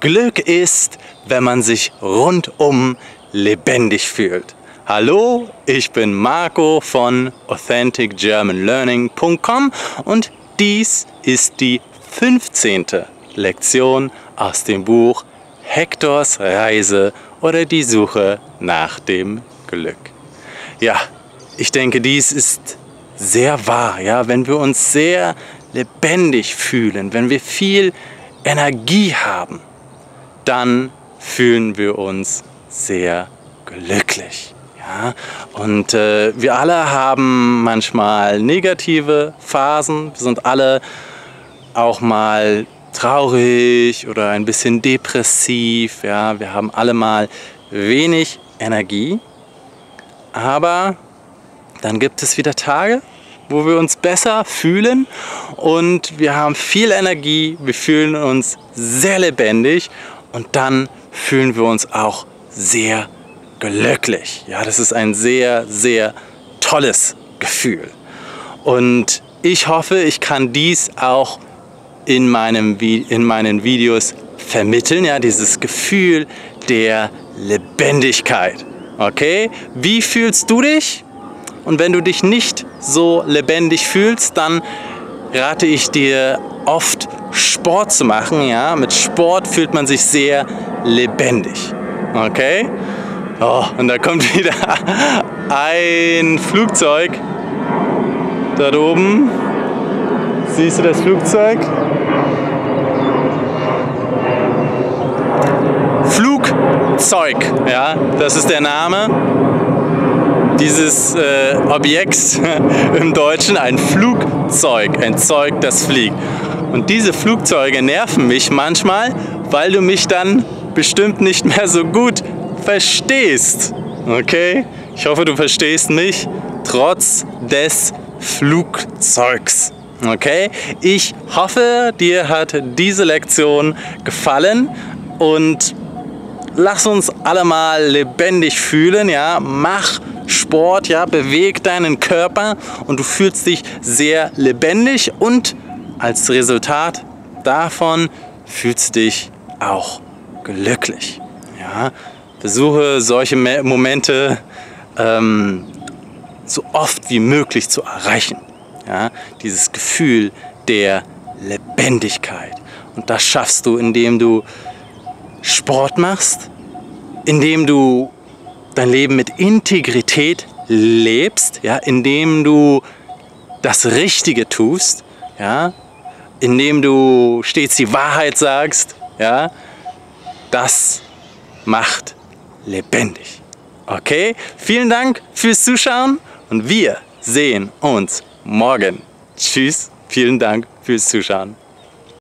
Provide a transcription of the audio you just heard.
Glück ist, wenn man sich rundum lebendig fühlt. Hallo, ich bin Marco von AuthenticGermanLearning.com und dies ist die 15. Lektion aus dem Buch Hectors Reise oder die Suche nach dem Glück. Ja, ich denke, dies ist sehr wahr, ja, wenn wir uns sehr lebendig fühlen, wenn wir viel Energie haben, dann fühlen wir uns sehr glücklich. Ja, und wir alle haben manchmal negative Phasen, wir sind alle auch mal traurig oder ein bisschen depressiv, ja, wir haben alle mal wenig Energie, aber dann gibt es wieder Tage, wo wir uns besser fühlen und wir haben viel Energie, wir fühlen uns sehr lebendig und dann fühlen wir uns auch sehr glücklich. Ja, das ist ein sehr, sehr tolles Gefühl. Und ich hoffe, ich kann dies auch in meinen Videos vermitteln, ja, dieses Gefühl der Lebendigkeit. Okay? Wie fühlst du dich? Und wenn du dich nicht so lebendig fühlst, dann rate ich dir oft Sport zu machen. Ja? Mit Sport fühlt man sich sehr lebendig. Okay? Oh, und da kommt wieder ein Flugzeug. Da oben. Siehst du das Flugzeug? Flugzeug, ja, das ist der Name dieses Objekts im Deutschen, ein Flugzeug, ein Zeug, das fliegt. Und diese Flugzeuge nerven mich manchmal, weil du mich dann bestimmt nicht mehr so gut verstehst. Okay? Ich hoffe, du verstehst mich trotz des Flugzeugs. Okay? Ich hoffe, dir hat diese Lektion gefallen und lass uns alle mal lebendig fühlen, ja? Mach Sport, ja, beweg deinen Körper und du fühlst dich sehr lebendig und als Resultat davon fühlst du dich auch glücklich. Ja, versuche solche Momente so oft wie möglich zu erreichen. Ja, dieses Gefühl der Lebendigkeit. Und das schaffst du, indem du Sport machst, indem du dein Leben mit Integrität lebst, ja, indem du das Richtige tust, ja, indem du stets die Wahrheit sagst, ja, das macht lebendig. Okay, vielen Dank fürs Zuschauen und wir sehen uns morgen. Tschüss, vielen Dank fürs Zuschauen.